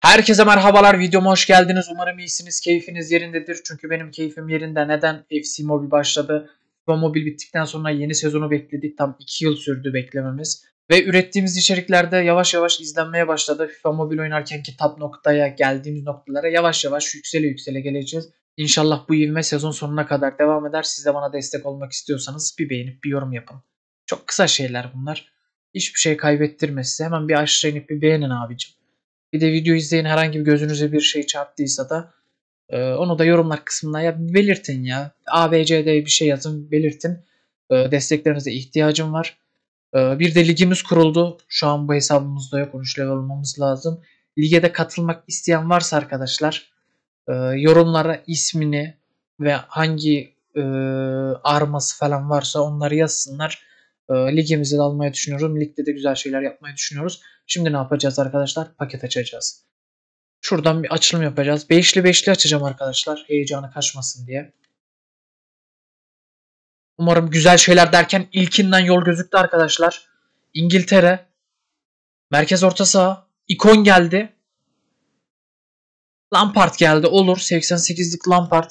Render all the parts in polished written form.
Herkese merhabalar, videoma hoş geldiniz. Umarım iyisiniz, keyfiniz yerindedir. Çünkü benim keyfim yerinde. Neden? FC Mobile başladı. FIFA Mobile bittikten sonra yeni sezonu bekledik. Tam 2 yıl sürdü beklememiz. Ve ürettiğimiz içeriklerde yavaş yavaş izlenmeye başladı. FIFA Mobile oynarken ki top noktaya geldiğimiz noktalara yavaş yavaş yüksele geleceğiz. İnşallah bu ivme sezon sonuna kadar devam eder. Siz de bana destek olmak istiyorsanız bir beğenip bir yorum yapın. Çok kısa şeyler bunlar. Hiçbir şey kaybettirmez size. Hemen bir aşağı inip bir beğenin abicim. Bir de video izleyin, herhangi bir gözünüze bir şey çarptıysa da onu da yorumlar kısmına ya belirtin ya. ABC'de bir şey yazın, belirtin. Desteklerinize ihtiyacım var. Bir de ligimiz kuruldu. Şu an bu hesabımızda yok. 13 level olmamız lazım. Lige de katılmak isteyen varsa arkadaşlar yorumlara ismini ve hangi arması falan varsa onları yazsınlar. Ligimizi de almayı düşünüyorum. Ligde de güzel şeyler yapmayı düşünüyoruz. Şimdi ne yapacağız arkadaşlar? Paket açacağız. Şuradan bir açılım yapacağız. Beşli açacağım arkadaşlar. Heyecanı kaçmasın diye. Umarım güzel şeyler derken ilkinden yol gözüktü arkadaşlar. İngiltere. Merkez orta saha. İkon geldi. Lampard geldi. Olur. 88'lik Lampard.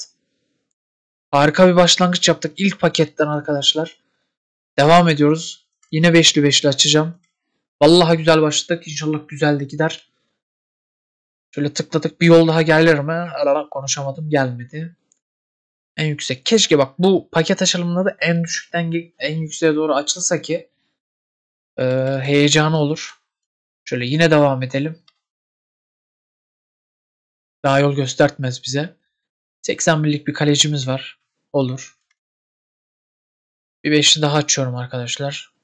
Harika bir başlangıç yaptık ilk paketten arkadaşlar. Devam ediyoruz. Yine beşli açacağım. Vallahi güzel başladık. İnşallah güzel de gider. Şöyle tıkladık. Bir yol daha gelir mi? Aradan konuşamadım. Gelmedi. En yüksek. Keşke bak bu paket açılımında da en düşükten en yükseğe doğru açılsa ki heyecanı olur. Şöyle yine devam edelim. Daha yol göstermez bize. 81'lik bir kalecimiz var. Olur. Bir beşli daha açıyorum arkadaşlar.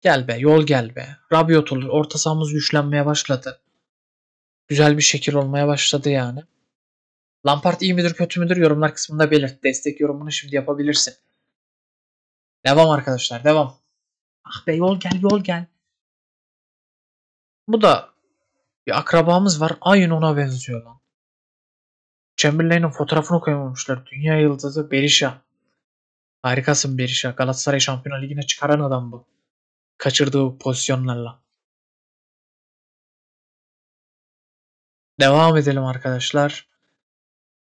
Gel be, yol gel be. Robiot olur. Orta sahamız güçlenmeye başladı. Güzel bir şekil olmaya başladı yani. Lampard iyi midir kötü müdür? Yorumlar kısmında belirt. Destek yorumunu şimdi yapabilirsin. Devam arkadaşlar, devam. Ah be, yol gel, yol gel. Bu da bir akrabamız var. Aynı ona benziyor lan. Chamberlain'in fotoğrafını koymamışlar. Dünya yıldızı Berisha. Harikasın Berisha. Galatasaray Şampiyonlar Ligi'ne çıkaran adam bu. Kaçırdığı pozisyonlarla. Devam edelim arkadaşlar.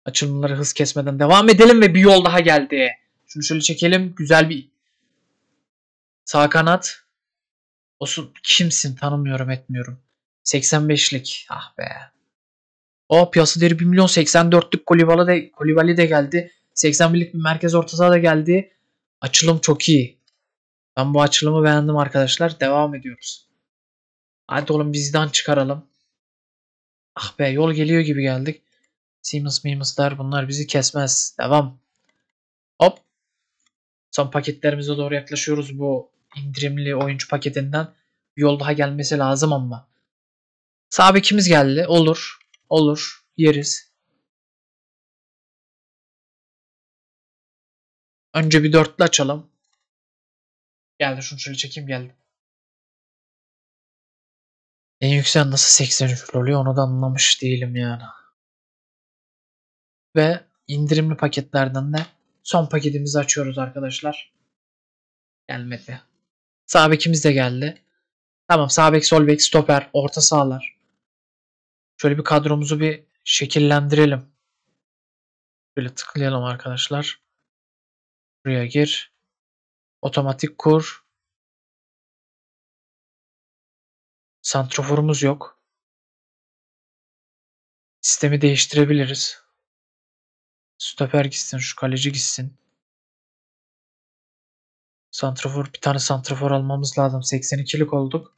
Açılımları hız kesmeden devam edelim ve bir yol daha geldi. Şunu şöyle çekelim. Güzel bir sağ kanat. Olsun, kimsin? Tanımıyorum, etmiyorum. 85'lik. Ah be. O piyasa değeri 1 milyon 84'lük Kulivalio de geldi. 81'lik bir merkez orta saha da geldi. Açılım çok iyi. Ben bu açılımı beğendim arkadaşlar. Devam ediyoruz. Hadi oğlum bizden çıkaralım. Ah be, yol geliyor gibi geldik. Siemens bunlar bizi kesmez. Devam. Hop. Son paketlerimize doğru yaklaşıyoruz bu indirimli oyuncu paketinden. Bir yol daha gelmesi lazım ama. Sağ bekimiz geldi. Olur. Olur. Yeriz. Önce bir dörtlü açalım. Geldi. Şunu şöyle çekeyim. Geldi. En yüksek nasıl 83 oluyor? Onu da anlamış değilim yani. Ve indirimli paketlerden de son paketimizi açıyoruz arkadaşlar. Gelmedi. Sağ bekimiz de geldi. Tamam. Sağ bek, sol bek, stoper, orta sahalar. Şöyle bir kadromuzu bir şekillendirelim. Şöyle tıklayalım arkadaşlar. Buraya gir. Otomatik kur. Santroforumuz yok. Sistemi değiştirebiliriz. Stoper gitsin. Şu kaleci gitsin. Santrofor. Bir tane santrofor almamız lazım. 82'lik olduk.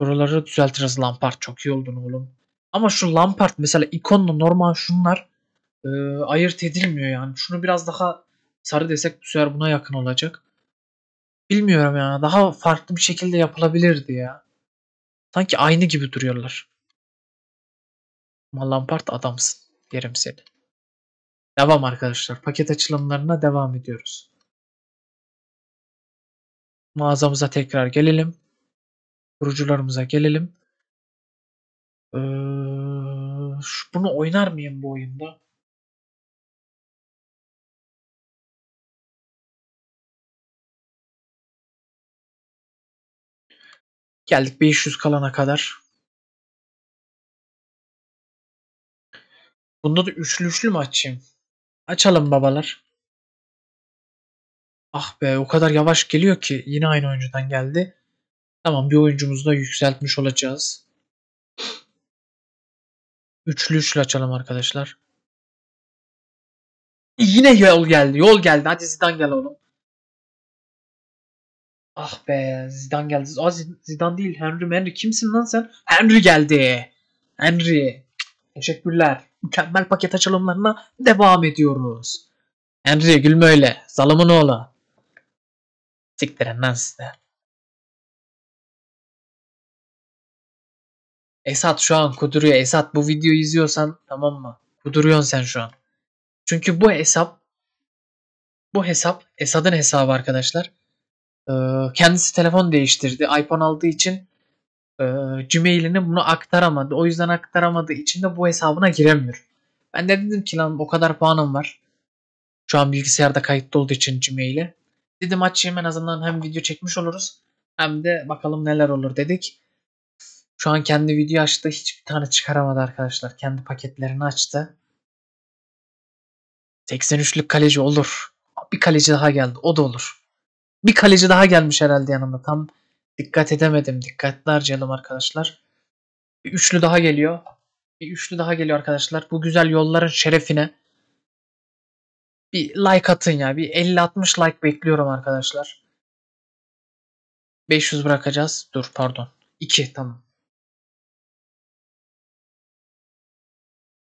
Buraları düzeltiriz. Lampard çok iyi oldun oğlum. Ama şu Lampard mesela ikonla normal şunlar ayırt edilmiyor yani. Şunu biraz daha sarı desek bu sefer buna yakın olacak. Bilmiyorum yani. Daha farklı bir şekilde yapılabilirdi ya. Sanki aynı gibi duruyorlar. Ama Lampard adamsın. Yerim seni. Devam arkadaşlar. Paket açılımlarına devam ediyoruz. Mağazamıza tekrar gelelim. Kurucularımıza gelelim. Bunu oynar mıyım bu oyunda? Geldik 500 kalana kadar. Bunda da üçlü mü açayım? Açalım babalar. Ah be, o kadar yavaş geliyor ki. Yine aynı oyuncudan geldi. Tamam, bir oyuncumuzu da yükseltmiş olacağız. Üçlü açalım arkadaşlar. Yine yol geldi. Yol geldi. Hadi Zidane gel oğlum. Ah be, Zidane geldi. Aa, Zidane değil. Henry. Kimsin lan sen? Henry geldi. Henry. Teşekkürler. Mükemmel paket açılımlarına devam ediyoruz. Henry gülme öyle. Zalımın oğlu. Siktirin lan size. Esat şu an kuduruyor. Esat, bu videoyu izliyorsan tamam mı? Kuduruyorsun sen şu an. Çünkü bu hesap Esat'ın hesabı arkadaşlar. Kendisi telefon değiştirdi. iPhone aldığı için Gmail'ini bunu aktaramadı. O yüzden aktaramadığı için de bu hesabına giremiyor. Ben de dedim ki lan o kadar puanım var. Şu an bilgisayarda kayıtlı olduğu için Gmail'i. Dedim açayım, en azından hem video çekmiş oluruz hem de bakalım neler olur dedik. Şu an kendi video açtı. Hiçbir tane çıkaramadı arkadaşlar. Kendi paketlerini açtı. 83'lük kaleci olur. Bir kaleci daha geldi. O da olur. Bir kaleci daha gelmiş herhalde yanında. Tam dikkat edemedim. Dikkatli harcayalım arkadaşlar. Bir üçlü daha geliyor. Bir üçlü daha geliyor arkadaşlar. Bu güzel yolların şerefine bir like atın ya. Bir 50-60 like bekliyorum arkadaşlar. 500 bırakacağız. Dur pardon. 2 tamam.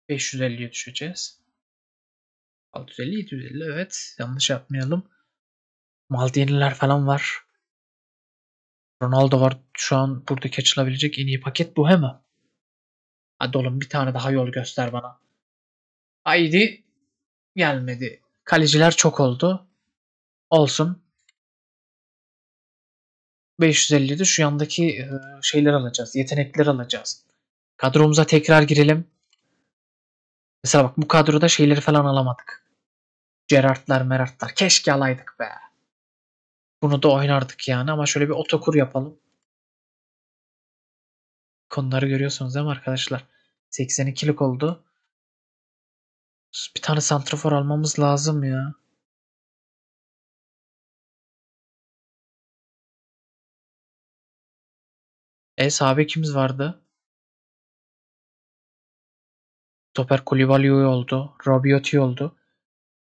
550'ye düşeceğiz. 650, 750, evet. Yanlış yapmayalım. Maldiniler falan var. Ronaldo var. Şu an buradaki açılabilecek en iyi paket bu hemen. Hadi oğlum bir tane daha yol göster bana. Haydi. Gelmedi. Kaleciler çok oldu. Olsun. 550'de şu yandaki şeyler alacağız. Yetenekleri alacağız. Kadromuza tekrar girelim. Mesela bak, bu kadroda şeyleri falan alamadık. Gerardlar, Merardlar. Keşke alaydık be. Bunu da oynardık yani, ama şöyle bir otokur yapalım. Konuları görüyorsunuz değil mi arkadaşlar? 82'lik oldu. Bir tane santrafor almamız lazım ya. Sabekimiz vardı. Stoper Kulivalio oldu. Robioti oldu.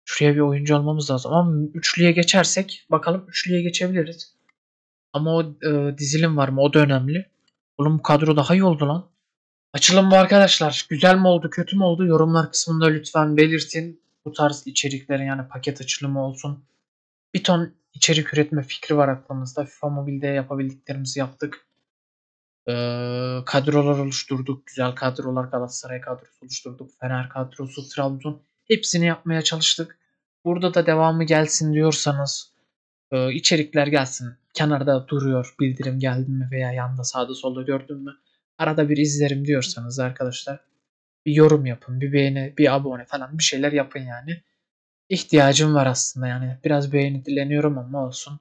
Şuraya bir oyuncu almamız lazım. Ama üçlüye geçersek, bakalım üçlüye geçebiliriz. Ama o dizilim var mı? O da önemli. Oğlum bu kadro daha iyi oldu lan. Açılım bu arkadaşlar. Güzel mi oldu, kötü mü oldu? Yorumlar kısmında lütfen belirtin. Bu tarz içeriklerin, yani paket açılımı olsun. Bir ton içerik üretme fikri var aklımızda. FIFA Mobile'de yapabildiklerimizi yaptık. Kadrolar oluşturduk. Güzel kadrolar. Galatasaray kadrosu oluşturduk. Fener kadrosu, Trabzon. Hepsini yapmaya çalıştık. Burada da devamı gelsin diyorsanız içerikler gelsin. Kenarda duruyor. Bildirim geldi mi veya yanda sağda solda gördün mü? Arada bir izlerim diyorsanız arkadaşlar bir yorum yapın. Bir beğeni, bir abone falan bir şeyler yapın yani. İhtiyacım var aslında yani. Biraz beğeni dileniyorum ama olsun.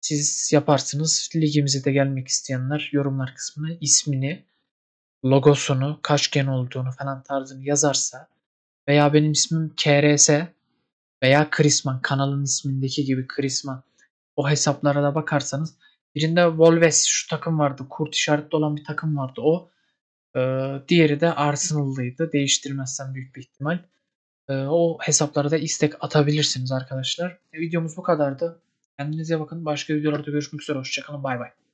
Siz yaparsınız. Ligimize de gelmek isteyenler yorumlar kısmına ismini, logosunu, kaç gen olduğunu falan tarzını yazarsa veya benim ismim KRS veya Krsman, kanalın ismindeki gibi Krsman, o hesaplara da bakarsanız, birinde Wolves şu takım vardı, kurt işaretli olan bir takım vardı o, diğeri de Arsenal'lıydı, değiştirmezsem büyük bir ihtimal o hesaplara da istek atabilirsiniz arkadaşlar. Videomuz bu kadardı. Kendinize bakın. Başka videolarda görüşmek üzere. Hoşçakalın. Bay bay.